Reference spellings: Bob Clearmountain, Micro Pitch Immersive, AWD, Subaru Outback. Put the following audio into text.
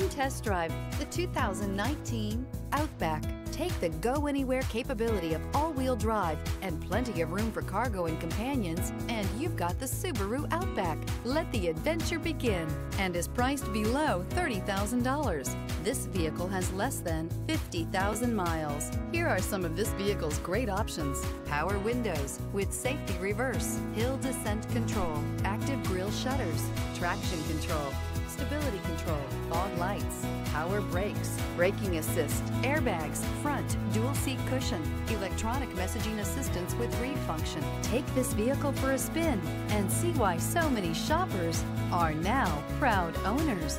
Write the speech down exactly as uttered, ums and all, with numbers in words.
Come test drive the two thousand nineteen Outback. Take the go-anywhere capability of all-wheel drive and plenty of room for cargo and companions, and you've got the Subaru Outback. Let the adventure begin, and is priced below thirty thousand dollars. This vehicle has less than fifty thousand miles. Here are some of this vehicle's great options: power windows with safety reverse, hill descent control, active grille shutters, traction control, stability control, fog lights, power brakes, braking assist, airbags, front dual seat cushion, electronic messaging assistance with read function. Take this vehicle for a spin and see why so many shoppers are now proud owners.